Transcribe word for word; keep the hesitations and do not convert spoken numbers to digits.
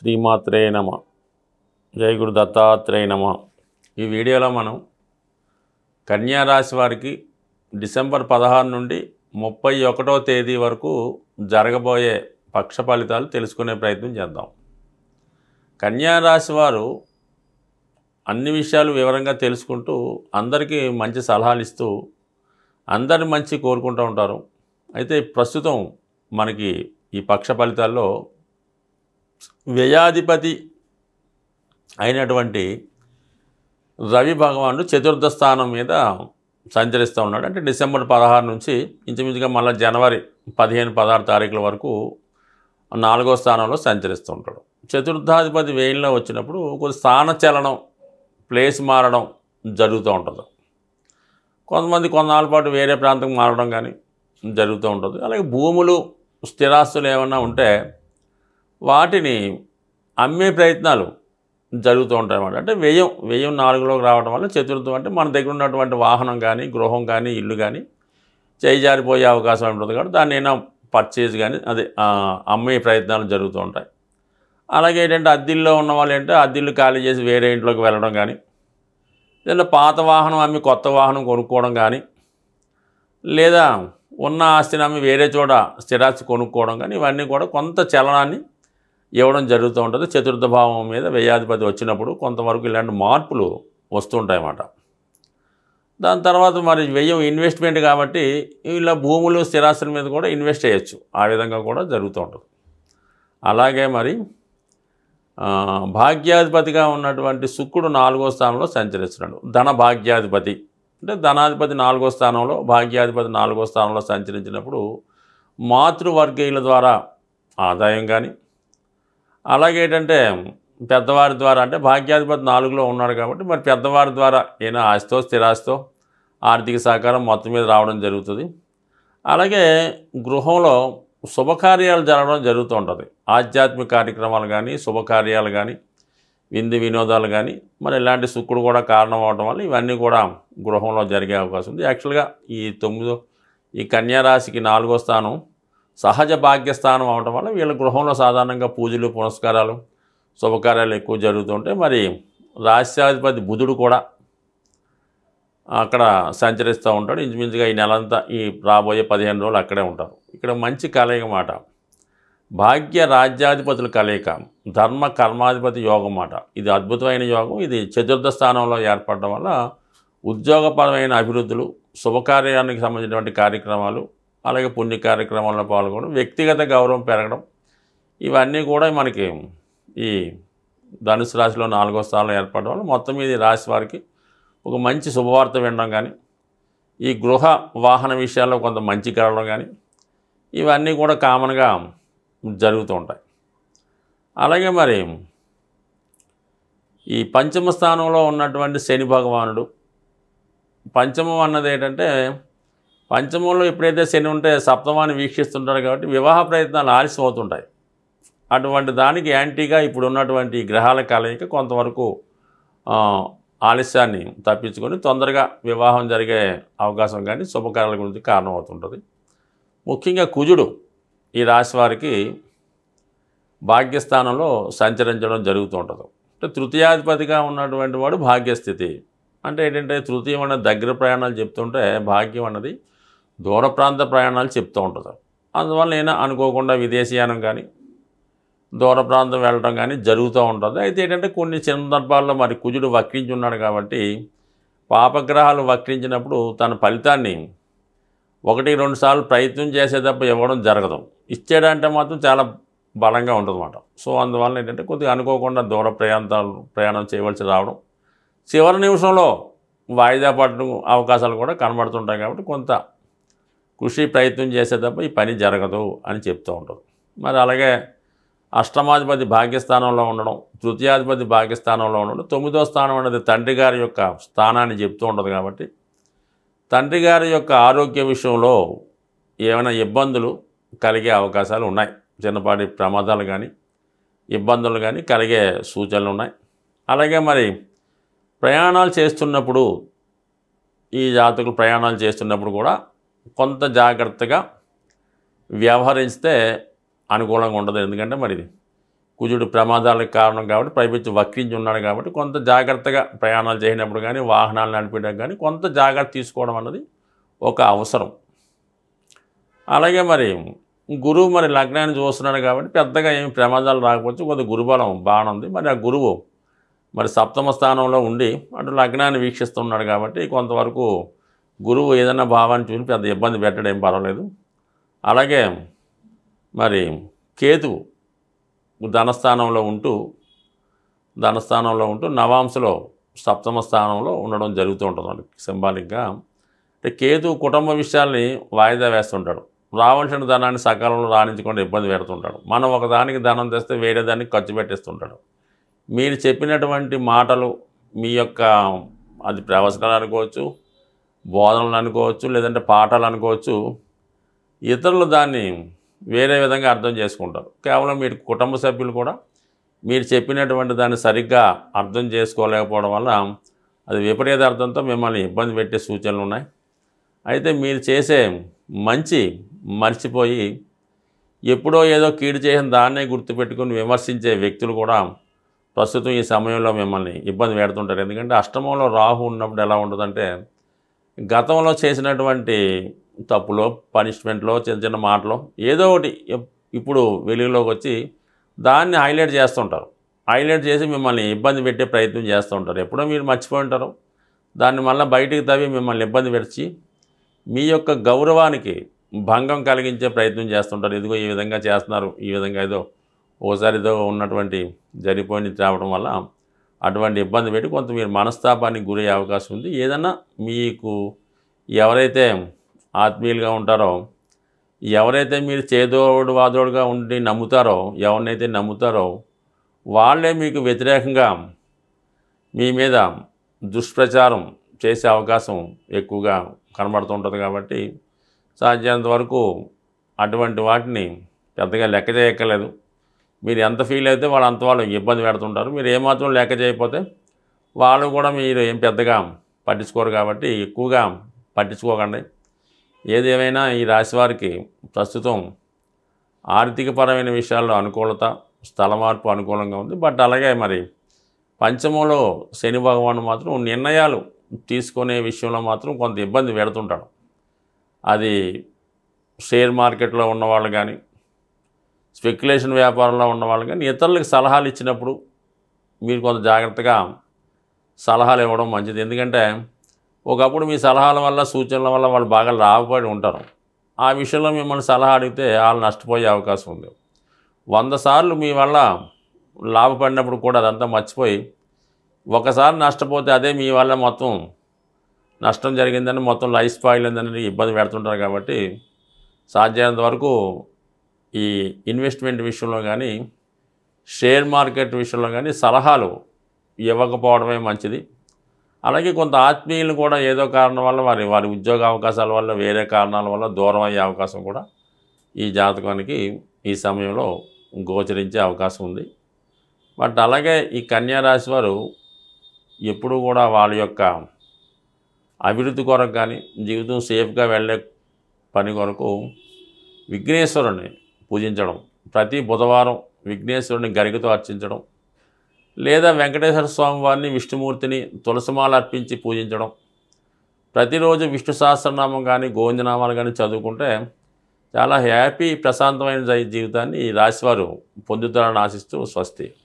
శ్రీమాత్రే నమ, జై గురు దత్తాత్రేయ నమ. ఈ వీడియోలో మనం కన్యా రాశి వారికి డిసెంబర్ పదహారు నుండి ముప్పై ఒకటో తేదీ వరకు జరగబోయే పక్ష ఫలితాలు తెలుసుకునే ప్రయత్నం చేద్దాం. కన్యా రాశి వారు అన్ని విషయాలు వివరంగా తెలుసుకుంటూ అందరికీ మంచి సలహాలు ఇస్తూ అందరి మంచి కోరుకుంటూ ఉంటారు. అయితే ప్రస్తుతం మనకి ఈ పక్ష ఫలితాల్లో వ్యయాధిపతి అయినటువంటి రవి భగవానుడు చతుర్థ స్థానం మీద సంచరిస్తూ ఉన్నాడు. అంటే డిసెంబర్ పదహారు నుంచి ఇంచుమించుగా మళ్ళీ జనవరి పదిహేను పదహారు తారీఖుల వరకు నాలుగో స్థానంలో సంచరిస్తూ ఉంటాడు. చతుర్థాధిపతి వేయంలో వచ్చినప్పుడు కొంత స్థానచలనం, ప్లేస్ మారడం జరుగుతూ ఉంటుంది. కొంతమంది కొన్నాళ్ళ పాటు వేరే ప్రాంతం మారడం కానీ జరుగుతూ ఉంటుంది. అలాగే భూములు, స్థిరాస్తులు ఏమన్నా ఉంటే వాటిని అమ్మే ప్రయత్నాలు జరుగుతూ ఉంటాయి అన్నమాట. అంటే వ్యయం వ్యయం నాలుగులోకి రావడం వల్ల చతుర్థం అంటే మన దగ్గర ఉన్నటువంటి వాహనం కానీ, గృహం కానీ, ఇల్లు కానీ చేయిజారిపోయే అవకాశం ఉంటుంది. కాబట్టి దాన్ని ఏమైనా పర్చేజ్ కానీ అదే అమ్మే ప్రయత్నాలు జరుగుతూ ఉంటాయి. అలాగే ఏంటంటే అద్దిల్లో ఉన్న వాళ్ళు ఏంటంటే అద్దిల్లు ఖాళీ చేసి వేరే ఇంట్లోకి వెళ్ళడం కానీ, లేదా పాత వాహనం అమ్మి కొత్త వాహనం కొనుక్కోవడం కానీ, లేదా ఉన్న ఆస్తిని అమ్మి వేరే చోట స్థిరాస్తి కొనుక్కోవడం కానీ, ఇవన్నీ కూడా కొంత చలనాన్ని ఇవ్వడం జరుగుతూ ఉంటుంది. చతుర్థ భావం మీద వ్యయాధిపతి వచ్చినప్పుడు కొంతవరకు ఇలాంటి మార్పులు వస్తుంటాయి అన్నమాట. దాని తర్వాత మరి వ్యయం ఇన్వెస్ట్మెంట్ కాబట్టి ఇలా భూములు, స్థిరాస్తుల మీద కూడా ఇన్వెస్ట్ చేయొచ్చు. ఆ విధంగా కూడా జరుగుతూ ఉంటుంది. అలాగే మరి భాగ్యాధిపతిగా ఉన్నటువంటి శుక్రుడు నాలుగో స్థానంలో సంచరిస్తున్నాడు. ధన భాగ్యాధిపతి అంటే ధనాధిపతి నాలుగో స్థానంలో, భాగ్యాధిపతి నాలుగో స్థానంలో సంచరించినప్పుడు మాతృవర్గీయుల ద్వారా ఆదాయం కానీ, అలాగే ఏంటంటే పెద్దవారి ద్వారా, అంటే భాగ్యాధిపతి నాలుగులో ఉన్నాడు కాబట్టి మరి పెద్దవారి ద్వారా ఏదైనా ఆస్తో స్థిరాస్తో ఆర్థిక సహకారం మొత్తం మీద రావడం జరుగుతుంది. అలాగే గృహంలో శుభకార్యాలు జరగడం జరుగుతూ ఉంటుంది. ఆధ్యాత్మిక కార్యక్రమాలు కానీ, శుభకార్యాలు కానీ, విందు వినోదాలు కానీ మరి ఇలాంటి శుక్రుడు కూడా కారణం అవడం వల్ల ఇవన్నీ కూడా గృహంలో జరిగే అవకాశం ఉంది. యాక్చువల్గా ఈ తొమ్మిదో ఈ కన్యారాశికి నాలుగో స్థానం సహజ భాగ్యస్థానం అవడం వల్ల వీళ్ళ గృహంలో సాధారణంగా పూజలు, పునస్కారాలు, శుభకార్యాలు ఎక్కువ జరుగుతుంటాయి. మరి రాశ్యాధిపతి బుధుడు కూడా అక్కడ సంచరిస్తూ ఉంటాడు. ఇంచుమించుగా ఈ నెలంతా, ఈ రాబోయే పదిహేను రోజులు అక్కడే ఉంటారు. ఇక్కడ మంచి కలయిక మాట, భాగ్య రాజ్యాధిపతుల కలయిక, ధర్మ కర్మాధిపతి యోగం మాట. ఇది అద్భుతమైన యోగం. ఇది చతుర్థ స్థానంలో ఏర్పడడం వల్ల ఉద్యోగపరమైన అభివృద్ధులు, శుభకార్యానికి సంబంధించినటువంటి కార్యక్రమాలు, అలాగే పుణ్య కార్యక్రమాల్లో పాల్గొనడం, వ్యక్తిగత గౌరవం పెరగడం, ఇవన్నీ కూడా మనకి ఈ ధనుసు రాశిలో నాలుగో స్థానంలో ఏర్పడడం వల్ల మొత్తం మీద రాశి వారికి ఒక మంచి శుభవార్త వినడం కానీ, ఈ గృహ వాహన విషయాల్లో కొంత మంచి కలగడం కానీ, ఇవన్నీ కూడా కామన్గా జరుగుతూ ఉంటాయి. అలాగే మరి ఈ పంచమ స్థానంలో ఉన్నటువంటి శని భగవానుడు, పంచమం అన్నది ఏంటంటే పంచమంలో ఎప్పుడైతే శని ఉంటే సప్తమాన్ని వీక్షిస్తుంటారు కాబట్టి వివాహ ప్రయత్నాలు ఆలస్యం అవుతుంటాయి. అటువంటి దానికి యాంటీగా ఇప్పుడు ఉన్నటువంటి గ్రహాల కలయిక కొంతవరకు ఆలస్యాన్ని తప్పించుకొని తొందరగా వివాహం జరిగే అవకాశం కానీ, శుభకార్యాల గురించి కారణమవుతుంటుంది. ముఖ్యంగా కుజుడు ఈ రాశి వారికి భాగ్యస్థానంలో సంచరించడం జరుగుతూ ఉంటుంది. అంటే తృతీయాధిపతిగా ఉన్నటువంటి వాడు భాగ్యస్థితి అంటే ఏంటంటే తృతీయం అన్నది దగ్గర ప్రయాణాలు చెప్తుంటే భాగ్యం అన్నది దూర ప్రాంత ప్రయాణాలు చెప్తూ ఉంటుంది. అందువల్ల నేను అనుకోకుండా విదేశీయానం కానీ, దూర ప్రాంతం వెళ్ళడం కానీ జరుగుతూ ఉంటుంది. అయితే ఏంటంటే కొన్ని సందర్భాల్లో మరి కుజుడు వక్రించి ఉన్నాడు కాబట్టి పాపగ్రహాలు వక్రించినప్పుడు తన ఫలితాన్ని ఒకటి రెండు సార్లు ప్రయత్నం చేసే తప్ప ఇవ్వడం జరగదు. ఇచ్చేదంటే మాత్రం చాలా బలంగా ఉంటుందన్నమాట. సో అందువల్ల ఏంటంటే కొద్దిగా అనుకోకుండా దూర ప్రయాణాలు ప్రయాణం చేయవలసి రావడం, చివరి నిమిషంలో వాయిదా పడడం అవకాశాలు కూడా కనబడుతుంటాయి. కాబట్టి కొంత కృషి ప్రయత్నం చేసే తప్ప ఈ పని జరగదు అని చెప్తూ ఉంటారు. మరి అలాగే అష్టమాధిపతి భాగ్యస్థానంలో ఉండడం, తృతీయాధిపతి భాగ్యస్థానంలో ఉండడం, తొమ్మిదో స్థానం అనేది తండ్రి గారి యొక్క స్థానాన్ని చెప్తూ ఉంటుంది. కాబట్టి తండ్రి గారి యొక్క ఆరోగ్య విషయంలో ఏమైనా ఇబ్బందులు కలిగే అవకాశాలు ఉన్నాయి. చిన్నపాటి ప్రమాదాలు కానీ, ఇబ్బందులు కానీ కలిగే సూచనలు ఉన్నాయి. అలాగే మరి ప్రయాణాలు చేస్తున్నప్పుడు ఈ జాతకులు ప్రయాణాలు చేస్తున్నప్పుడు కూడా కొంత జాగ్రత్తగా వ్యవహరిస్తే అనుకూలంగా ఉండదు. ఎందుకంటే మరి కుజుడు ప్రమాదాలకు కారణం కాబట్టి పైపెచ్చు వక్రించి ఉన్నాడు కాబట్టి కొంత జాగర్తగా ప్రయాణాలు చేయనప్పుడు కానీ వాహనాలు నడిపేటప్పుడు కానీ కొంత జాగ్రత్త తీసుకోవడం అన్నది ఒక అవసరం. అలాగే మరి గురువు మరి లగ్నాన్ని చూస్తున్నాడు కాబట్టి పెద్దగా ఏమి ప్రమాదాలు రాకపోవచ్చు, కొంత గురుబలం బాగానే ఉంది. మరి ఆ గురువు మరి సప్తమ స్థానంలో ఉండి అటు లగ్నాన్ని వీక్షిస్తున్నాడు కాబట్టి కొంతవరకు గురువు ఏదైనా భావాన్ని చూసి పెద్ద ఇబ్బంది పెట్టడం ఏం పర్వాలేదు. అలాగే మరి కేతువు ధనస్థానంలో ఉంటూ ధనస్థానంలో ఉంటూ నవాంశలో సప్తమ స్థానంలో ఉండడం జరుగుతూ ఉంటుంది. సింబాలిక్గా అంటే కేతు కుటుంబ విషయాల్ని వాయిదా వేస్తుంటాడు, రావాల్సిన ధనాన్ని సకాలంలో రాణించకుండా ఇబ్బంది పెడుతుంటాడు. మనం ఒకదానికి ధనం తెస్తే వేరే దానికి ఖర్చు పెట్టేస్తుంటాడు. మీరు చెప్పినటువంటి మాటలు మీ యొక్క అది ప్రవచనాలు అనుకోవచ్చు, బోధనలు అనుకోవచ్చు, లేదంటే పాఠాలు అనుకోవచ్చు, ఇతరులు దాన్ని వేరే విధంగా అర్థం చేసుకుంటారు. కేవలం మీరు కుటుంబ సభ్యులు కూడా మీరు చెప్పినటువంటి దాన్ని సరిగ్గా అర్థం చేసుకోలేకపోవడం వల్ల అది విపరీత అర్థంతో మిమ్మల్ని ఇబ్బంది పెట్టే సూచనలు ఉన్నాయి. అయితే మీరు చేసే మంచి మర్చిపోయి ఎప్పుడో ఏదో కీడు చేసిన దాన్నే గుర్తుపెట్టుకుని విమర్శించే వ్యక్తులు కూడా ప్రస్తుతం ఈ సమయంలో మిమ్మల్ని ఇబ్బంది పెడుతుంటారు. ఎందుకంటే అష్టమంలో రాహు ఉన్నప్పుడు ఎలా ఉంటుందంటే గతంలో చేసినటువంటి తప్పులో పనిష్మెంట్లో చిన్న చిన్న మాటలో ఏదో ఒకటి ఇప్పుడు వెలుగులోకి వచ్చి దాన్ని హైలైట్ చేస్తుంటారు. హైలైట్ చేసి మిమ్మల్ని ఇబ్బంది పెట్టే ప్రయత్నం చేస్తూ ఉంటారు. ఎప్పుడో మీరు మర్చిపోయి ఉంటారు, దాన్ని మళ్ళీ బయటికి తవ్వి మిమ్మల్ని ఇబ్బంది పెడిచి మీ యొక్క గౌరవానికి భంగం కలిగించే ప్రయత్నం చేస్తుంటారు. ఇదిగో ఈ విధంగా చేస్తున్నారు, ఈ విధంగా ఏదో ఓసారి ఏదో ఉన్నటువంటి జరిగిపోయి తేవడం వల్ల అటువంటి ఇబ్బంది పెట్టి కొంత మీరు మనస్తాపానికి గురయ్యే అవకాశం ఉంది. ఏదన్నా మీకు ఎవరైతే ఆత్మీయులుగా ఉంటారో, ఎవరైతే మీరు చేదోడు వాదోడుగా ఉండి నమ్ముతారో, ఎవరినైతే నమ్ముతారో వాళ్ళే మీకు వ్యతిరేకంగా మీ మీద దుష్ప్రచారం చేసే అవకాశం ఎక్కువగా కనబడుతుంటుంది. కాబట్టి సాధ్యమైనంత వరకు అటువంటి వాటిని పెద్దగా లెక్క చేయక్కర్లేదు. మీరు ఎంత ఫీల్ అయితే వాళ్ళు అంత వాళ్ళు ఇబ్బంది పెడుతుంటారు. మీరు ఏమాత్రం లెక్క చేయకపోతే వాళ్ళు కూడా మీరు ఏం పెద్దగా పట్టించుకోరు. కాబట్టి ఎక్కువగా పట్టించుకోకండి. ఏదేమైనా ఈ రాశివారికి ప్రస్తుతం ఆర్థికపరమైన విషయాల్లో అనుకూలత, స్థల మార్పు అనుకూలంగా ఉంది. బట్ అలాగే మరి పంచమంలో శని భగవాను మాత్రం నిర్ణయాలు తీసుకునే విషయంలో మాత్రం కొంత ఇబ్బంది పెడుతుంటాడు. అది షేర్ మార్కెట్లో ఉన్నవాళ్ళు కానీ, స్పెక్యులేషన్ వ్యాపారంలో ఉన్నవాళ్ళు కానీ ఇతరులకు సలహాలు ఇచ్చినప్పుడు మీరు కొంత జాగ్రత్తగా సలహాలు ఇవ్వడం మంచిది. ఎందుకంటే ఒకప్పుడు మీ సలహాల వల్ల సూచనల వల్ల వాళ్ళు బాగా లాభపడి ఉంటారు. ఆ విషయంలో మిమ్మల్ని సలహా అడిగితే వాళ్ళు నష్టపోయే అవకాశం ఉంది. వంద సార్లు మీ వల్ల లాభపడినప్పుడు కూడా అదంతా మర్చిపోయి ఒకసారి నష్టపోతే అదే మీ వల్ల మొత్తం నష్టం జరిగిందని మొత్తం లైఫ్ స్పాయిల్ అయిందని ఇబ్బంది పెడుతుంటారు. కాబట్టి సాధ్యమైనంత వరకు ఈ ఇన్వెస్ట్మెంట్ విషయంలో కానీ, షేర్ మార్కెట్ విషయంలో కానీ సలహాలు ఇవ్వకపోవడమే మంచిది. అలాగే కొంత ఆత్మీయులు కూడా ఏదో కారణం వల్ల వారి వారి ఉద్యోగ అవకాశాల వల్ల వేరే కారణాల వల్ల దూరం అయ్యే అవకాశం కూడా ఈ జాతకానికి ఈ సమయంలో గోచరించే అవకాశం ఉంది. బట్ అలాగే ఈ కన్యా రాశి వారు ఎప్పుడూ కూడా వాళ్ళ యొక్క అభివృద్ధి కొరకు కానీ, జీవితం సేఫ్గా వెళ్ళే పని కొరకు విఘ్నేశ్వరుని పూజించడం, ప్రతి బుధవారం విఘ్నేశ్వరుని గరికతో అర్చించడం, లేదా వెంకటేశ్వర స్వామి వారిని, విష్ణుమూర్తిని తులసిమాల అర్పించి పూజించడం, ప్రతిరోజు విష్ణు సహస్రనామం కానీ గోవిందనామాలు కానీ చదువుకుంటే చాలా హ్యాపీ ప్రశాంతమైన జీవితాన్ని ఈ రాశివారు పొందుతారని ఆశిస్తూ స్వస్తి.